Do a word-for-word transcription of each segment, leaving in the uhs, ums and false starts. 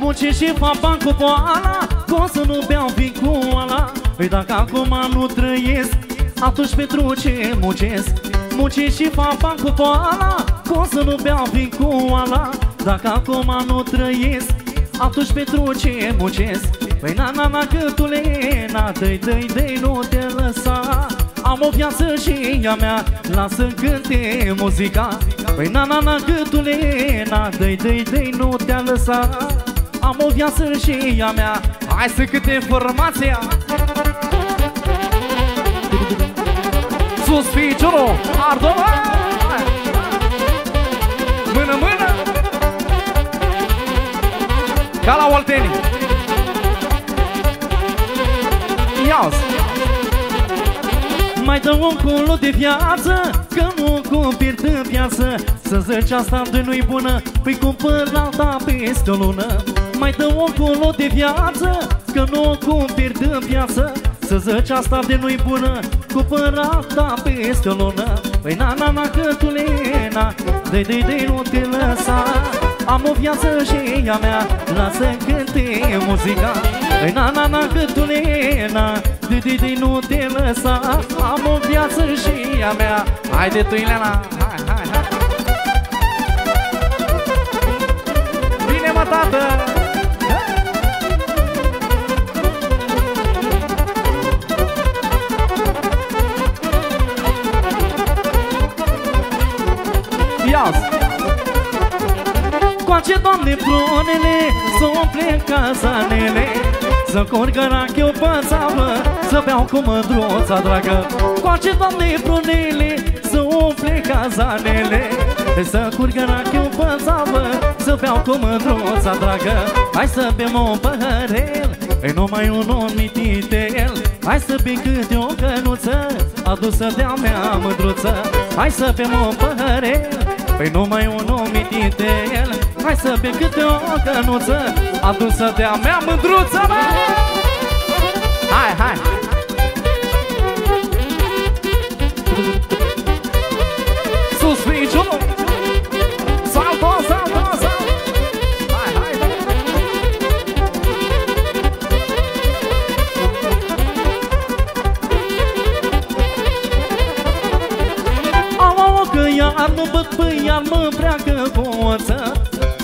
muncii și fac bani cu poala, că o să nu beau vin cu ala. Păi dacă acum nu trăiesc, atunci pentru ce muncesc? Muncii și fac bani cu poala, că o să nu beau vin cu ala. Dacă acum nu trăiesc, atunci pentru ce muncesc? Păi na na na gâtulena, dă-i, dă-i, dă-i, nu te lăsa. Am o viață și ea mea, lasă-mi cânte muzica. Păi na na na gâtulena, dă-i, dă-i, dă-i, nu te-a lăsat. Am o viață și ea mea, hai să câte formația. Sus piciorul, Ardeal! Mână, mână! Ca la Oltenia. Ia-ți! Mai dă un colo de viață, că nu copil de viață. Să zici asta de nu-i bună, păi cumpăr alta peste o lună. Mai dă un colo de viață, că nu copil de viață. Să zici asta de nu-i bună, cumpăr alta peste o lună. Păi na na na gâtulena, dă-i, dă-i, dă-i, nu te lăsa. Am o viață și a mea, lasă-mi cânte muzica. Păi na na na gâtulena, dă-i, dă-i, dă-i, nu te lăsa. Am o viață și a mea, haide tu, Ileana, hai, hai, hai. Bine, mă, tată! Ia-ți! Coace, Doamne, prunele, să umple casanele, să curgă rachiu pe țavă, să beau cu mândruța dragă. Coace, Doamne, prunele, să umple casanele, să curgă rachiu pe țavă, să beau cu mândruța dragă. Hai să bem un păhărel, e numai un omititel. Hai să bem câte o cănuță, adusă de-a mea mândruță. Hai să bem un păhărel, păi numai un omititel. Hai să bem câte o cănuță, adusă de-a mea mândruță, bă! Hai, hai! Sus piciorul! Salto, salto, salto! Hai, hai! Au, au, că iar mă băt pe iar mă preacă boță.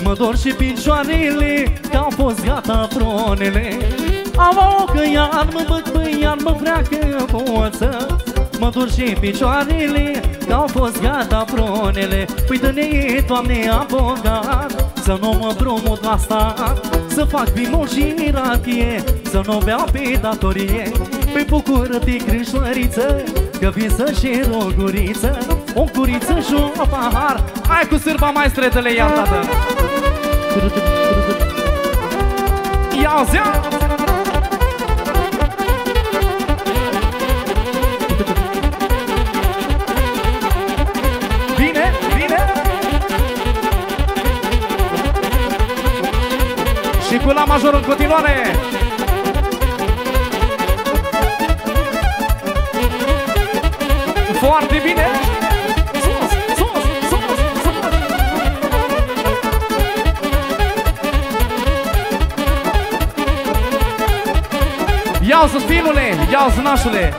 Mă dor și picioarele, că-au fost gata prunele. Au, au, că iar mă băt pe iar mă freacă boță. Mă dor și picioarele, că-au fost gata prunele. Păi dă-ne, Doamne, am bogat, să nu mă împrumut la stat, să fac vimul și ratie, să nu beau pe datorie. Păi bucură-te, Crișmăriță, că vin să-și rog guriță, o curiță și un pahar. Hai cu sârba, maestretele, ia-mi, tată! Ia-ți, ia! Bine, bine! Și cu la major în continuare! Foarte bine! Sus, sus, sus, sus! Ia-ți, filule! Ia-ți, nașule!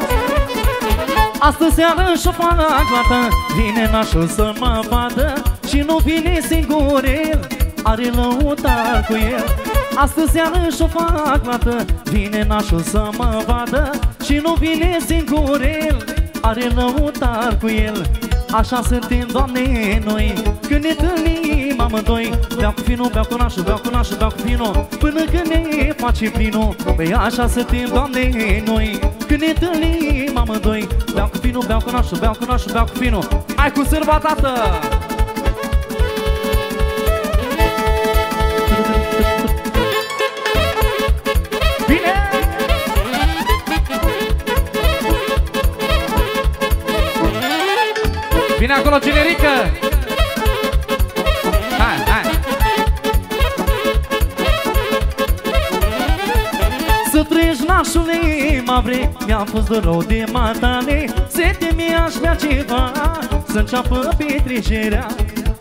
Astă seară și-o fac glată, vine nașul să mă vadă. Și nu vine singur el, are lăutar cu el. Astă seară și-o fac glată, vine nașul să mă vadă. Și nu vine singur el, are lăutar cu el. Așa suntem, Doamne, noi, când ne întâlnim amândoi. Beau cu finul, beau cu nașul, beau cu nașul, beau cu finul, până când ne face plinul. Păi așa suntem, Doamne, noi, când ne întâlnim amândoi. Beau cu finul, beau cu nașul, beau cu nașul, beau cu finul. Hai cu sârba, tată! Vine acolo, generică! Hai, hai! Să treci, nașule, mă vrei, mi-am fost de rău de matale. Sete mi-aș bea ceva, să înceapă petrecerea.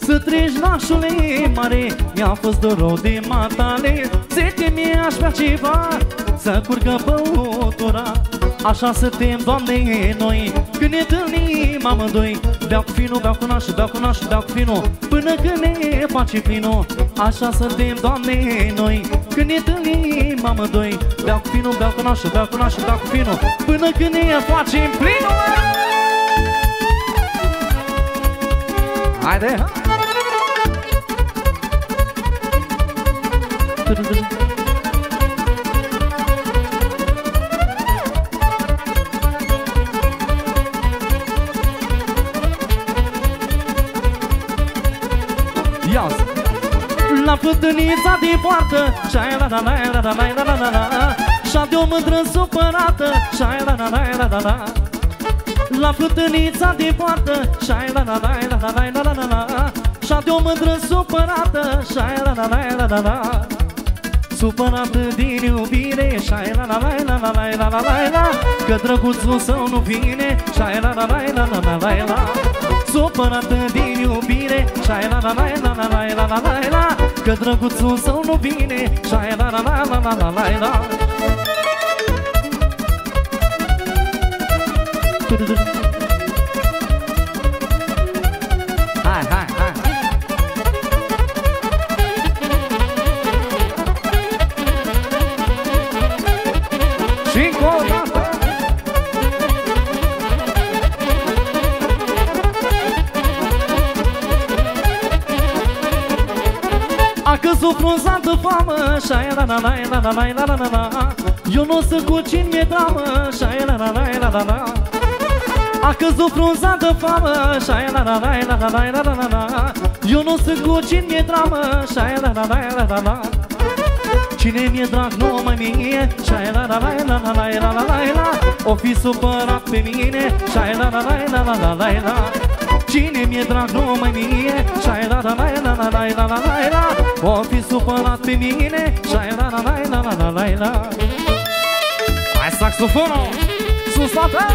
Să treci, nașule mare, mi-a fost dorul de matale. Zete mi-aș vrea ceva să curgă băutura. Așa suntem, Doamne, noi, când ne întâlnim amândoi. Beau cu finul, beau cu nașul, beau cu nașul, beau cu finul, până când ne face plinul. Așa suntem, Doamne, noi, când ne întâlnim amândoi. Beau cu finul, beau cu nașul, beau cu nașul, beau cu finul, până când ne facem plinul. Haide! La fântânița din poartă, șai la la la la la la la la la, șa de o mândră supărată, șai la la la la la la. La fântânița din poartă, șai la la la la la la la la, șa de o mândră supărată, șai la la la la la. Supărată din iubire, șai la la la la la la la la, că drăguțul său nu vine, șai la la la la la la la. Supărată din iubire, șai la la la la la la la la la, că drăguțul său nu vine, șai la la la la la la la la. Hai, hai, hai. Și încă o dată. A căzut frunza de famă, șai la la la la la la la la la. Eu n-o să cucin, mi-e dramă, șai la la la la la la. A căzut frunza de famă, șai la la la la la la la la la. Eu n-o să cucin, mi-e dramă, șai la la la la la la. Cine mi-e drag numai mie, șai la la la la la la la la la. O fi supărat pe mine, șai la la la la la la la la. Cine mi-e drag numai mie, șai la la la la la la la la. O fi supărat pe mine, șai la la la la la la la. Hai saxofonul, sus la ta!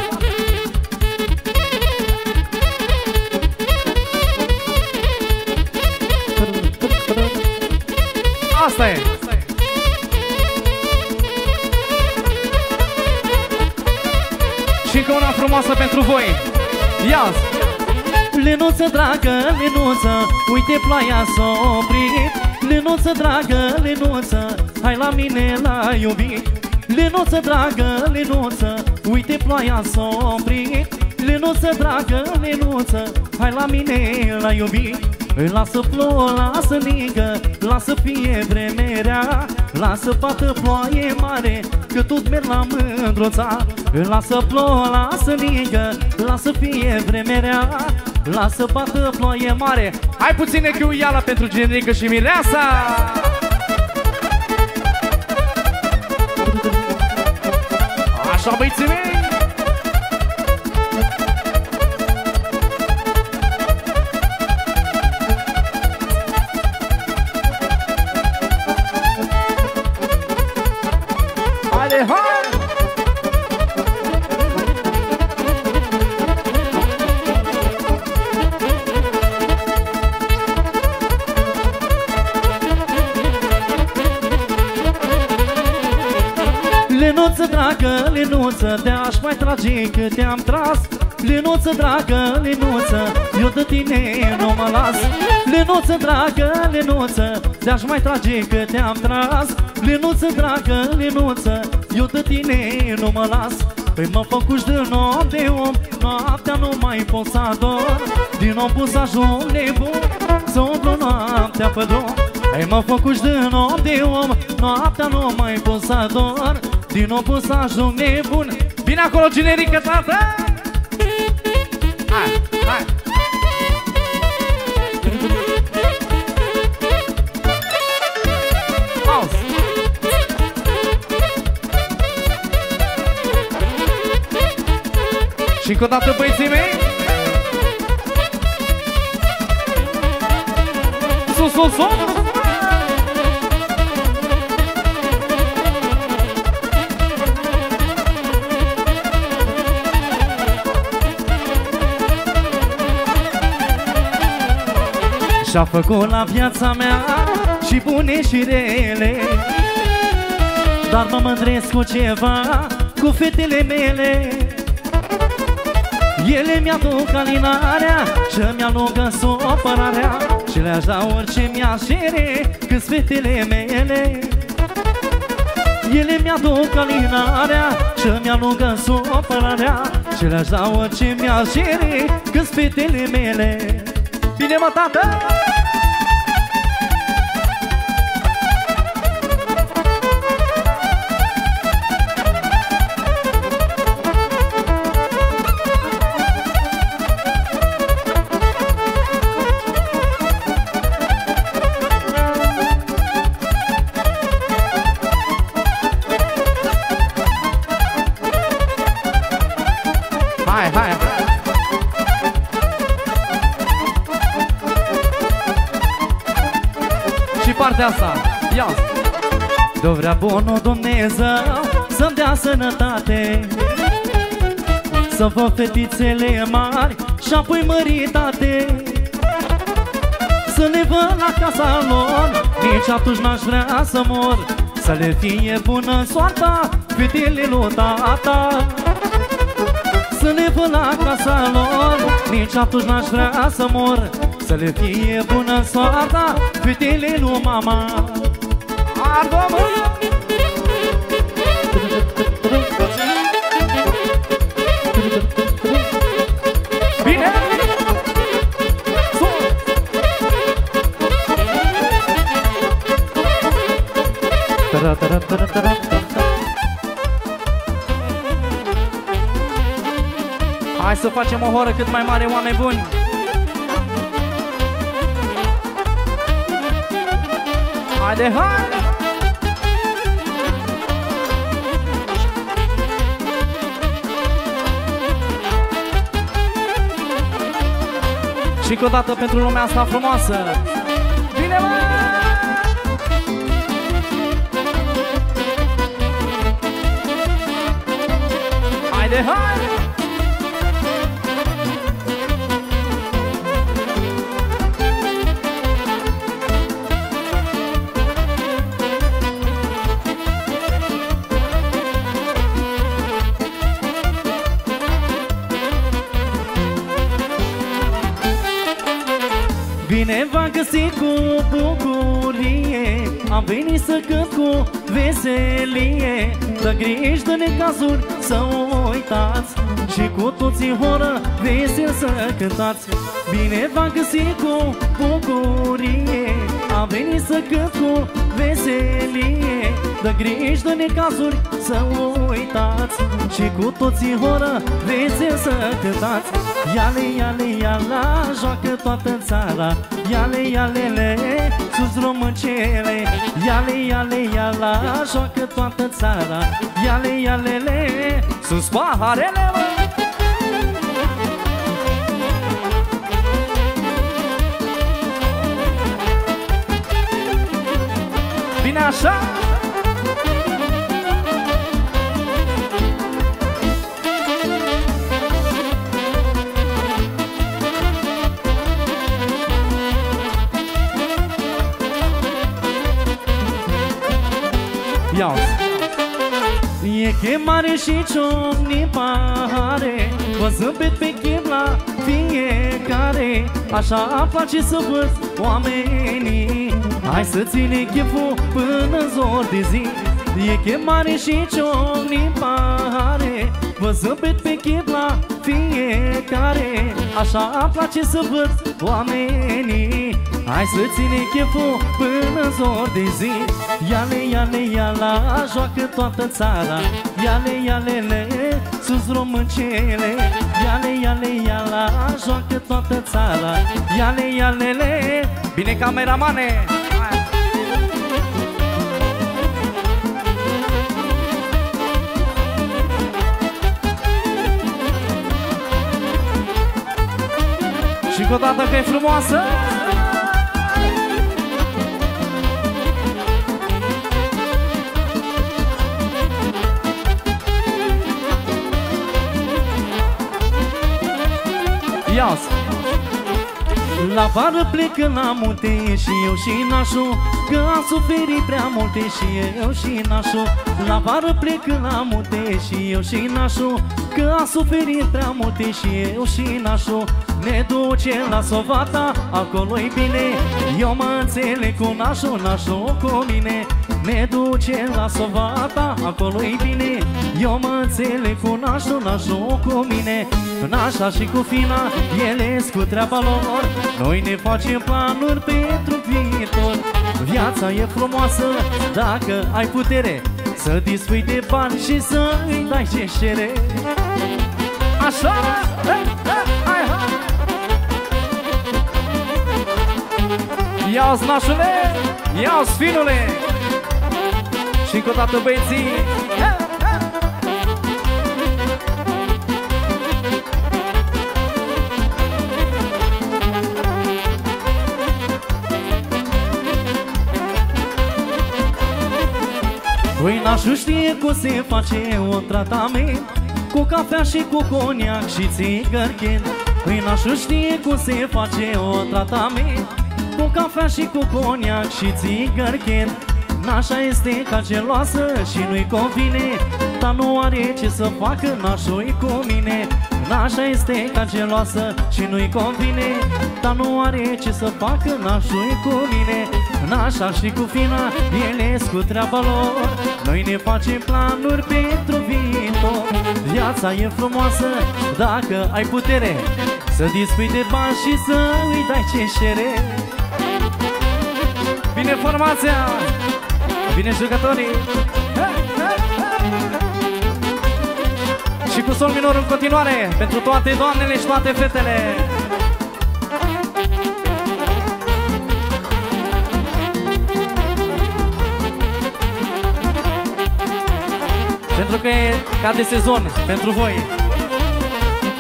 Asta e! Și încă una frumoasă pentru voi! Ia-ți! Lenuță, dragă, Lenuță, uite ploaia s-a oprit. Lenuță, dragă, Lenuță, hai la mine la iubit. Lenuță, dragă, Lenuță, uite ploaia s-a oprit. Lenuță, dragă, Lenuță, hai la mine la iubit. Lasă plouă, lasă ningă, lasă fie vremerea, lasă pată ploaie mare, că tot merg la mândruța. Lasă plouă, lasă ningă, lasă fie vremerea, lasă pată ploaie mare. Hai puține chiuiala pentru generică și mireasa! Așa, băiții mei! Lenuță, dragă, Lenuță, te-aș mai trage cât te-am tras. Lenuță, dragă, Lenuță, eu de tine nu mă las. Lenuță, dragă, Lenuță, te-aș mai trage cât te-am tras. Lenuță, dragă, Lenuță, eu de tine nu mă las. Păi mă făcuși de noapte om, noaptea nu mai pot să ador. Din om pus ajung nebun, să umplu noaptea pe drum. Păi mă făcuși de noapte om, noaptea nu mai pot să ador. Din nou pot să ajung nebun. Vine acolo generică, tată! Hai, hai! Auzi! Și încă o dată, băieții mei! Sus, sus, sus! și-a făcut la viața mea și bune și rele. Dar mă mândresc cu ceva, cu fetele mele. Ele mi-aduc alinarea și-mi alungă supărarea și le-aș da orice mi-aș cere cât fetele mele. Ele mi-aduc alinarea și-mi alungă supărarea și le-aș da orice mi-aș cere cât fetele mele. Bine, mă, tată! Hai, hai, hai! Partea asta, ia! Dă vrea bunul Dumnezeu să-mi dea sănătate, să vă fetițele mari și-apoi măritate, să le văd la casa lor, nici atunci n-aș vrea să mor, să le fie bună soarta fetele lui tata. Să le văd la casa lor, nici atunci n-aș vrea să mor, să le fie bună soarta fetele lui mama. Ardom! Bine! Sus! Tara, tara, tara, tara. Hai să facem o horă cât mai mare, oameni buni! Haide, hai! Și încă o dată pentru lumea asta frumoasă! Bine, mă! Haide, hai! Bine v-am găsit cu bucurie, am venit să cânt cu veselie, dă griji, dă necazuri să uitați și cu toții horă vesel să cântați. Bine v-am găsit cu bucurie, am venit să cânt cu veselie, dă griji, dă necazuri să uitați și cu toții horă vesel să cântați. Iale, iale, iala, joacă toată țara, iale, ialele, sus româncele. Iale, iale, iala, joacă toată țara, iale, ialele, sus paharele. Bine așa! E chemare și ciocni pahare, vă zâmbet pe chem la fiecare, așa face să văd oamenii, hai să ține cheful până zor de zi. E chemare și ciocni pahare, vă zâmbet pe chem la fiecare, așa place să văd oamenii, hai să ține cheful până zor de zi. Iale, iale, iala, joacă toată țara, iale, ialele, sus româncele. Iale, iale, iala, joacă toată țara, iale, ialele. Bine, cameramane! Și cu o dată că e frumoasă! Ia-o-s! La vară plecăm la munte și eu și nașul, că am suferit prea multe și eu și nașul. La vară plecăm la munte și eu și nașul, că am suferit prea multe și eu și nașul. Ne ducem la Sovata, acolo-i bine, eu mă înțeleg cu nașul, nașul cu mine. Ne ducem la Sovata, acolo-i bine, eu mă înțeleg cu nașul, nașul cu mine. Nașa și cu Fina, ele-s cu treaba lor, noi ne facem planuri pentru viitor. Viața e frumoasă dacă ai putere să dispui de bani și să îi dai ce cere. Așa! Ia-ți nașule, ia-ți finule și încă o dată băieții. Păi nașul știe cum se face un tratament cu cafea și cu coniac și țigărchen. Păi nașul știe cum se face un tratament cu cafea și cu coniac și țigărchen. Nașa este canceroasă și nu-i convine, dar nu are ce să facă nașul cu mine. Nașa este canceroasă și nu-i convine, dar nu are ce să facă nașul cu mine. Nașa și cu Fina, ele-s cu treaba lor, noi ne facem planuri pentru viitor. Viața e frumoasă dacă ai putere să dispui de bani și să îi dai ce cere. Vine formația, vine jucătorii și cu sol minor în continuare pentru toate doamnele și toate fetele. Pentru că e ca de sezon pentru voi.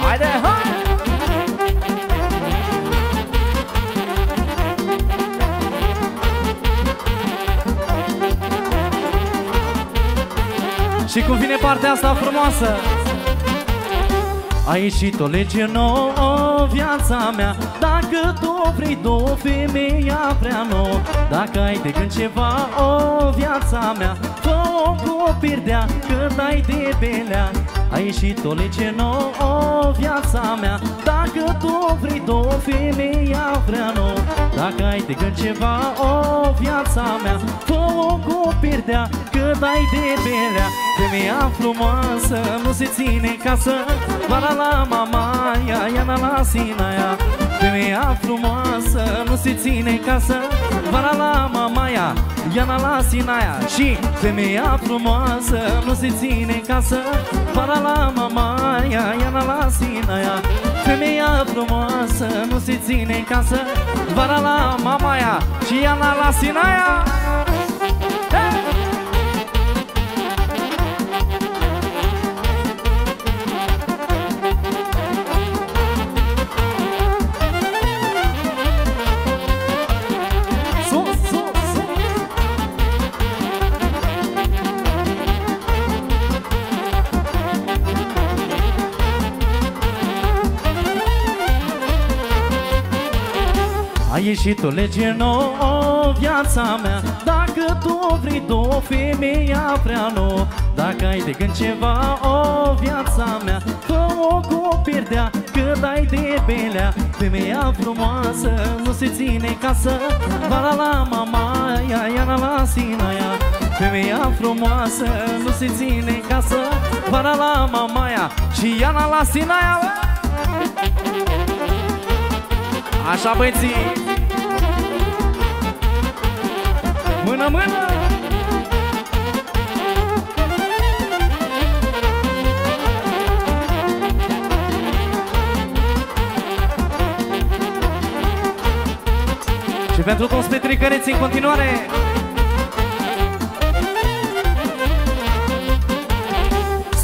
Haide, hai! Și cum vine partea asta frumoasă? A ieșit o lege nouă, o, viața mea, dacă tu vrei două, femeia prea nouă. Dacă ai de gând ceva, o, viața mea, fă-o cu o pirdea, că dai de belea. A ieșit o lege nouă, o, viața mea, dacă tu vrei două, femeia vrea nouă. Dacă ai de gând ceva, o, viața mea, fă-o cu o pirdea, că dai de belea. Femeia frumoasă nu se ține casă, la la la mama, ia ia la la sinaia. Femeia frumoasă nu se ține casă, vara la mamaia, iana la sinaia. Și femeia frumoasă nu se ține casă, vara la mamaia, iana la sinaia. Femeia frumoasă nu se ține casă, vara la mamaia și iana la sinaia. A ieșit o lege nouă, o, viața mea, dacă tu vrei două, femeia prea nouă. Dacă ai de gând ceva, o, viața mea, fă-o cu o pierdea, că dai de belea. Femeia frumoasă nu se ține casă, vara la mama, ia iana la sinaia. Femeia frumoasă nu se ține casă, vara la mamaia și iana la sinaia. Așa băieții! Mână, mână! Și pentru toți petricăreții în continuare!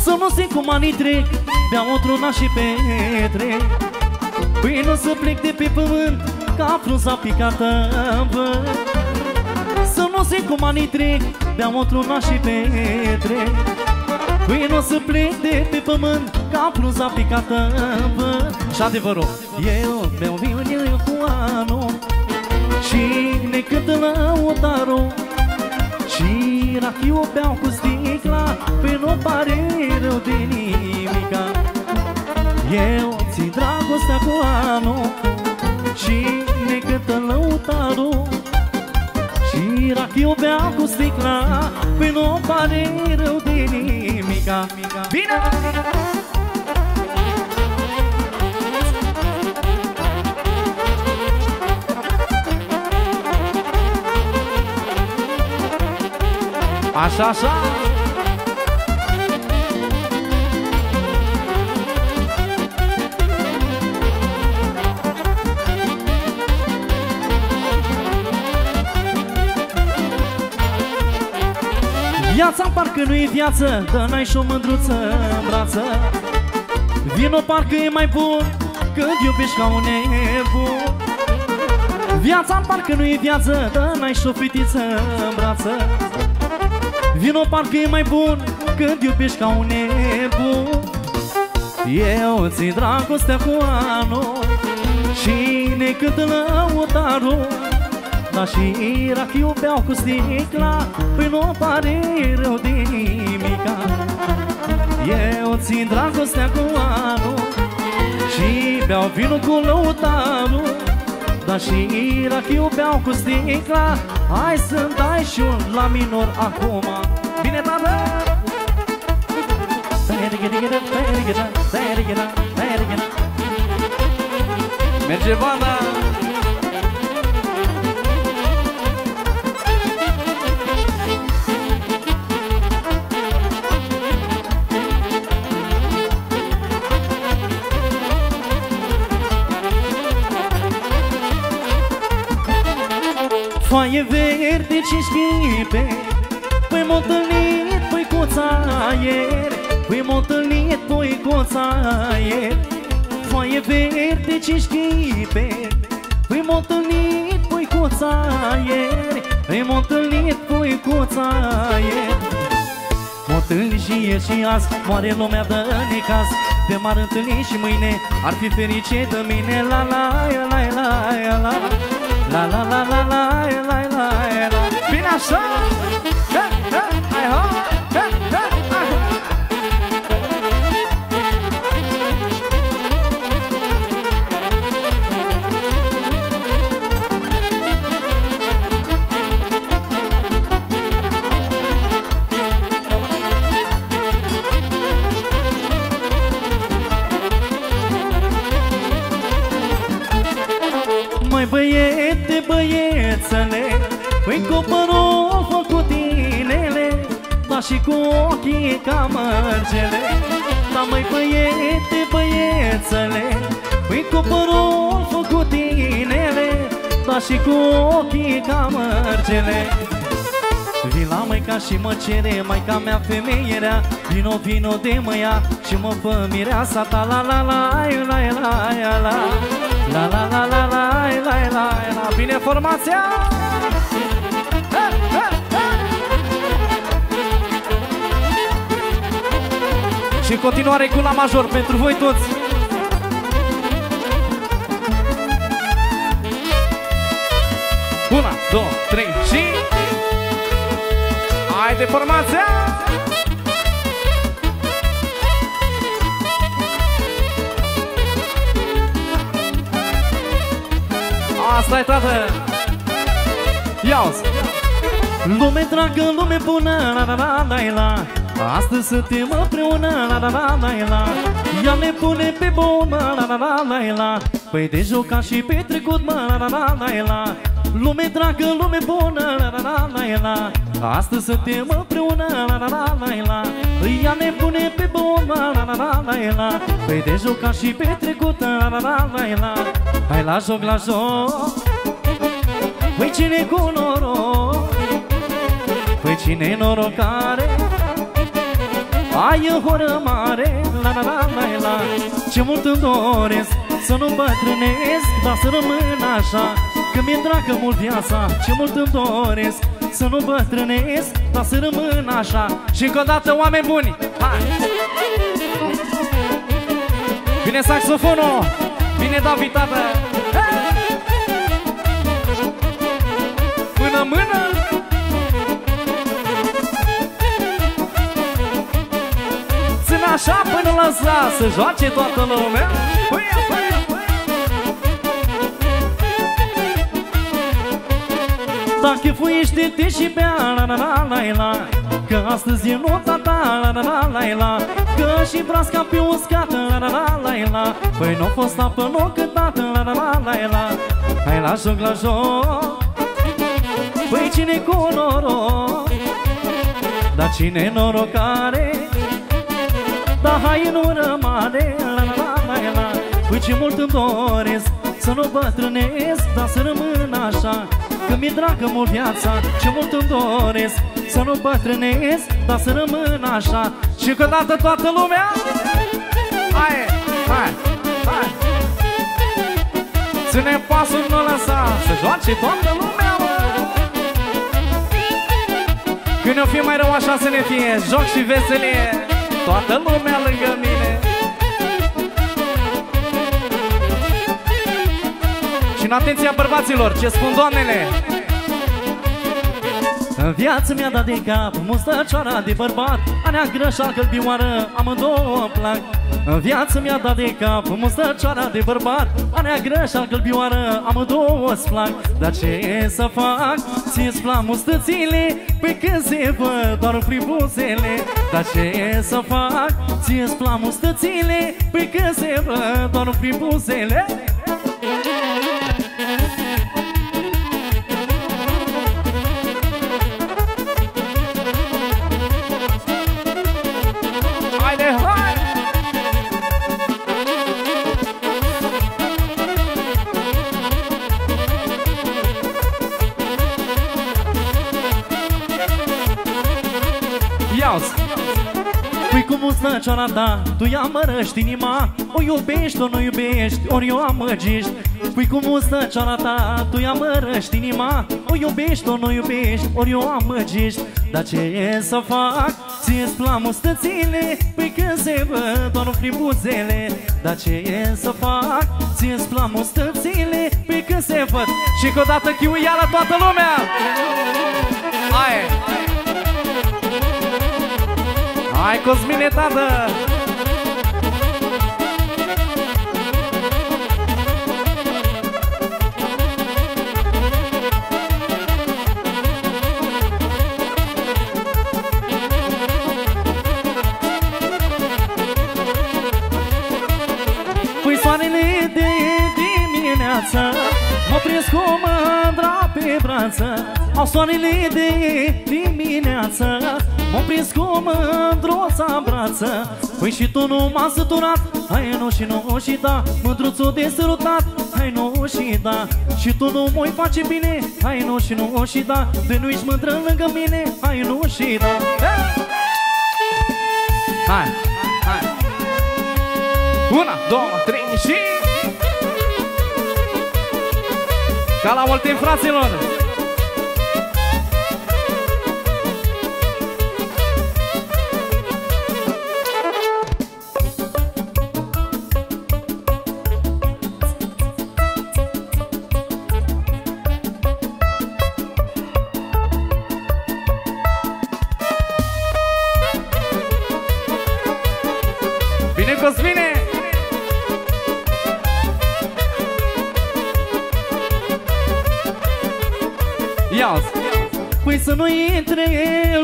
Să nu simt cum anii trec, beau într-una și petrec. Păi nu să plec de pe pământ ca frunza picată în vânt. Să nu zic cum anii trec, beau o truna și petrec. Păi nu să plec de pe pământ ca bluza picată în vânt. Și adevărul, eu beau vinul cu anul și ne cântă lăutarul și rachiu o beau cu sticla, păi nu pare rău de nimica. Eu țin dragostea cu anul și ne cântă lăutarul și rachiu o beau cu sticla, păi nu pare rău de nimica. Bine! Așa, așa! Viața parcă nu-i viață, dar n-ai și o mândruță în brață. Vino parcă e mai bun când iubești ca un nebun. Viața parcă nu-i viață, dar n-ai și o fetiță în brață. Vino parcă e mai bun când iubești ca un nebun. Eu țin dragostea cu anul și ne cânt lăutarul, dar și rachiu beau cu sticla, păi nu pare rău de nimica. Eu țin dragostea cu anul și beau vinul cu lăutarul, dar și rachiu beau cu sticla. Hai să-mi dai și un la minor acum. Bine, tată! Merge vana! Foaie verde ce schipe, păi m-o întâlnit, păi coța ieri, păi m-o întâlnit, păi coța ieri. Foaie verde ce schipe, păi m-o întâlnit, păi coța ieri, păi m-o întâlnit, păi coța ieri. M-o întâlni și ieri și azi, moare lumea de necaz. Te m-ar întâlni și mâine, ar fi fericit de mine. La la la la la la la la la la la la la la. Bine așa! Da, da, hai ho! Da, da, hai ho! Mai băiete, băiețele, păi cu părul făcut inele, dar și cu ochii ca mărgele. Dar mai băiete, băiețele, păi cu părul făcut inele, dar și cu ochii ca mărgele. Vin la măica și mă cere, maica mea femeie rea, vino, vino de măia și mă fă mireasa ta. La la la la la la la la la la la la la la. Bine formația! Ha, ha, ha! Și în continuare cu la major pentru voi toți. Una, două, trei și... Haide formația! Asta-i, tată! Ia-o-ți! Lume dragă, lume bună, la la la la la. Astăzi suntem împreună, la la la la la. Ea ne pune pe bună, la la la la la. Păi de jucat și petrecut, mă, la la la la la. Lume dragă, lume bună, la la la la la. Astăzi suntem împreună, la la la la la. Ea ne pune pe bună, la la la la la. Păi de jucat și petrecut, la la la la la. Hai la joc, la joc, păi cine cu noroc, păi cine noroc are, ai o horă mare, la la la la la. Ce mult îmi doresc să nu bătrânesc, dar să rămân așa, că mi-e dragă mult viața. Ce mult îmi doresc să nu bătrânesc, dar să rămân așa. Și încă o dată, oameni buni, hai! Vine saxofonul, vine David, tată. Mână, mână. Țin așa până la zra, să joace toată lumea. Dacă fuiește-te și bea, la la la la la, că astăzi e nota ta, la la la la la, că și brasca pe uscată, la la la la la, păi n-a fost apă, n-o cântată, la la la la la. Hai la joc, la joc, păi cine cu noroc, dar cine norocare, dar hai în ură mare, la la la la la. Păi ce mult îmi doresc să nu bătrânesc, dar să rămân așa, că mi-e dragă mult viața. Ce mult îmi doresc să nu bătrânesc, dar să rămân așa. Și că dată toată lumea. Hai, hai, hai. Ține pasul, nu lăsa, să joace toată lumea, mă. Când o fi mai rău așa să ne fie, joc și veselie, toată lumea lângă mine. Și în atenția bărbaților, ce spun doamnele? În viață mi-a dat de cap mustăcioara de bărbat, a neagră și-a călbioară, amândouă îmi plac. În viață mi-a dat de cap mustăcioara de bărbat, a neagră și-a călbioară, amândouă-ți plac. Dar ce să fac, ți-ți plac mustățile, pe când se văd doar prin buzele. Dar ce să fac, ți-ți plac mustățile, pe când se văd doar prin buzele. Păi cu mustăcioara ta, tu i-a mărăști inima, o iubești, o nu iubești, ori o amăgești. Păi cu mustăcioara ta, tu i-a mărăști inima, o iubești, o nu iubești, ori o amăgești. Dar ce e să fac, ți-ți plac mustățile, păi când se văd doar prin buzele. Dar ce e să fac, ți-ți plac mustățile, păi când se văd. Și că odată chiu iară toată lumea. Hai! Hai, Cosmine, tată! Păi soarele de dimineață mă prins cu mândra pe brață. Au soarele de dimineață m-am prins cu mândruța-n brață. Păi și tu nu m-am săturat, hai nu și nu și da, mândruțul de sărutat, hai nu și da. Și tu nu mă-i face bine, hai nu și nu și da, de nu ești mândră lângă mine, hai nu și da. Hai, hai. Una, două, trei și... Ca la Oltenia, fraților! Păi să nu intre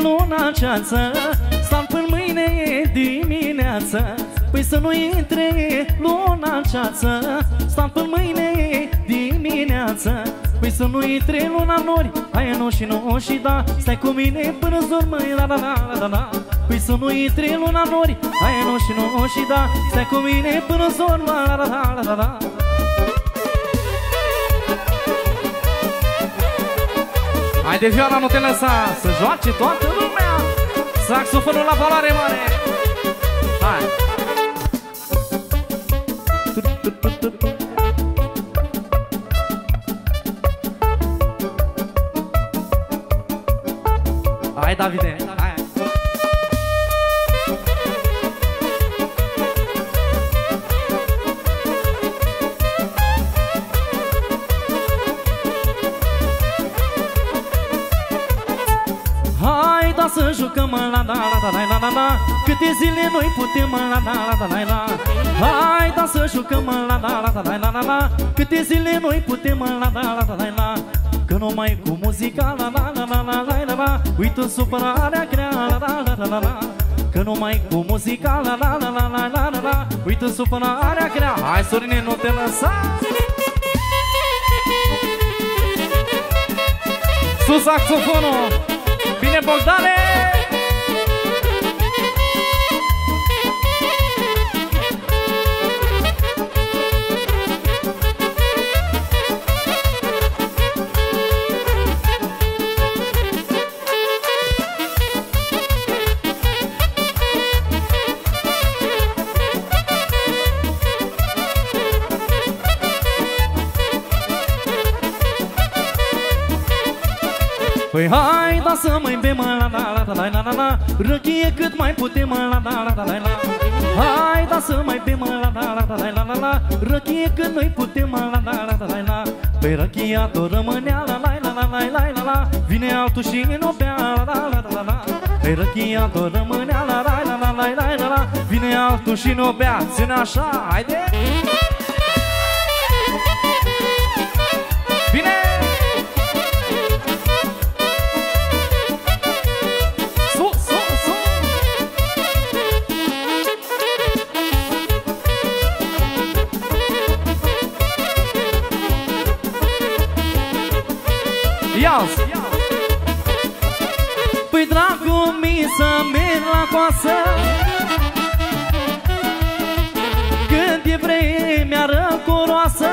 luna ceață, stau până mâine dimineață. Păi să nu intre luna ceață, stau până mâine dimineață. Păi să nu intre luna nori, hai nu și nu și da, stai cu mine până-ți dor, măi, la la la la la. Păi să nu intre luna nori, hai nu și nu și da, stai cu mine până-ți dor, măi, la la la la la. Hai de vioara, nu te lăsa, să joace toată lumea, saxofonul la valoare mare. Hai! Hai, Davide! Hai! să jucăm la da la da la la la. Câte zile noi putem la da la da la la. Hai da să jucăm la da la da la la la. Câte zile noi putem la da la da la la. Că numai cu muzica la la la la la la la. Uită supărarea grea la la la la la la. Că numai cu muzica la la la la la la la. Uită supărarea grea. Hai Sorine, nu te lăsa. Sus saxofonul. Bine, Bogdane! Păi hai, da să mai bem la da la da la la la. Răghie cât mai putem la da la da la la. Hai, da să mai bem la da la da la la la. Răghie cât noi putem la da la da la la. Păi răghia tot rămânea la la la la la la la. Vine altul și nu bea la la la la la. Păi răghia tot rămânea la la la la la la la. Vine altul și nu bea, ține așa, haide! Păi dragul mi să merg la coasă când e vremea răcoroasă.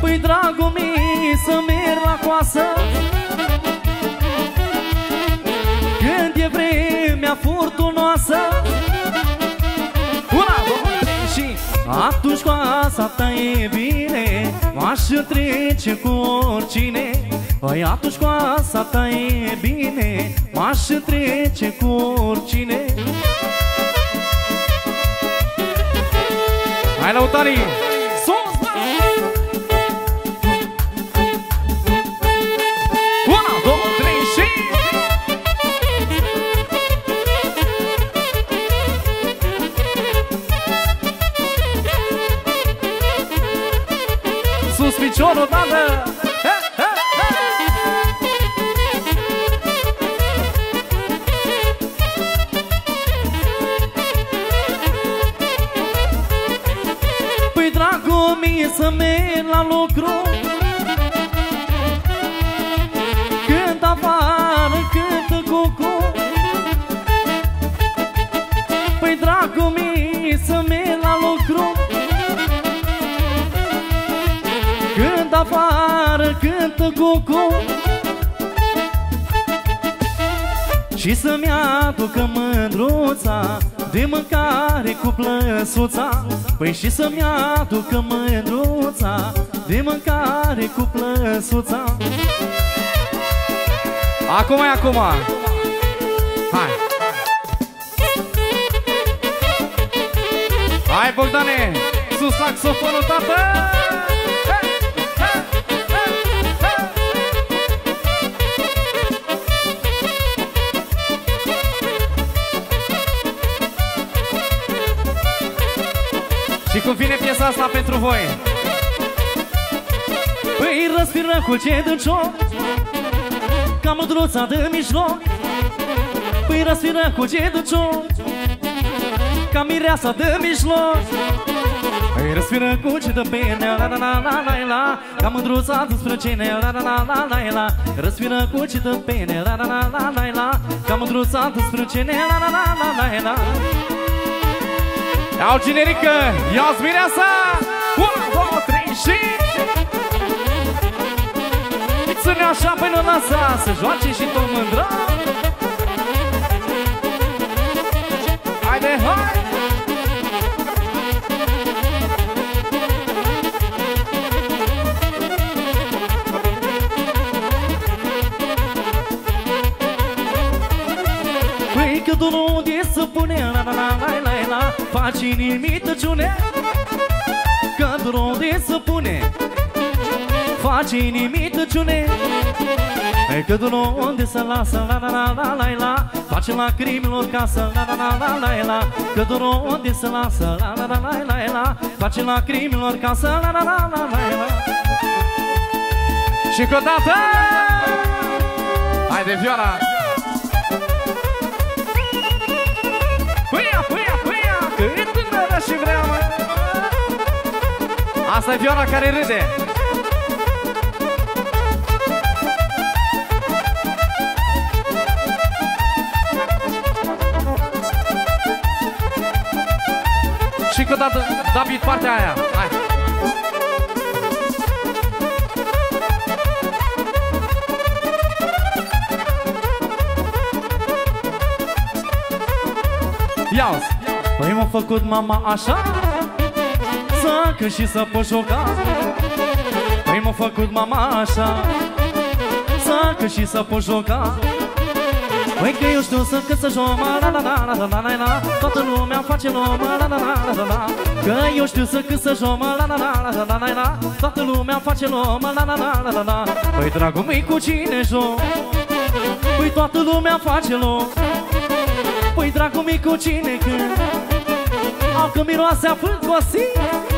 Păi dragul mi să merg la coasă când e vremea furtunoasă. Atunci coasa ta e bine, m-aș trece cu oricine. Păi atunci coasa ta e bine, m-aș trece cu oricine. Hai la Oltenia! Piciorul, tată! Păi dragul mie să merg la lucru când afară cântă cucu. Păi dragul mie să merg la lucru când afară cântă cucu. Și să-mi aducă mândruța de mâncare cu plăsuța. Păi și să-mi aducă mândruța de mâncare cu plăsuța. Acum e acum. Hai, hai Bogdane, sus saxofonul, tată! Și cum vine piesa asta pentru voi? Păi răspiră cu ce dâncioc ca mândruța de mijloc. Păi răspiră cu ce dâncioc ca mireasa de mijloc. Păi răspiră cu ce dă pene la la la la la la. Ca mândruța de sprâncene la la la la la la. Răspiră cu ce dă pene la la la la la la. Ca mândruța de sprâncene la la la la la la. Iau generică, ia-ți mireasa! unu, doi, trei și... Ține așa până lasa, să joace și tot mândră! Haide, hai! Păi cât unul de să pune la la la la la. Faci inimii tăciune, că drone se pune. face inimii tăciune, e că nu unde să lasă, la la la la la la, face lacrimilor casă, la la la la la la, că nu unde să lasă, la la la la la la, face lacrimilor casă, la la la la la la. Și încă o dată! Haide, Vioara! Puia, puia, puia, cât gândă și vrea, mă! Asta e Vioara care râde! Și încă o dată, David, partea aia! Hai! Ia-ți! Păi m-a făcut mama așa, să cânt și să pot juca. Păi m-a făcut mama așa, să cânt și să pot juca. Păi că eu știu să cânt să joc, la la la la la la la, toată lumea face lom, la la la la la la. Că eu știu să cânt să joc, la la la la la la la la, toată lumea face lom, la la la la la la. Păi dragul meu, cu cine joc? Păi toată lumea face lom. Păi dragul micu, cine cânt? Au că miroase a fânt cu o zi.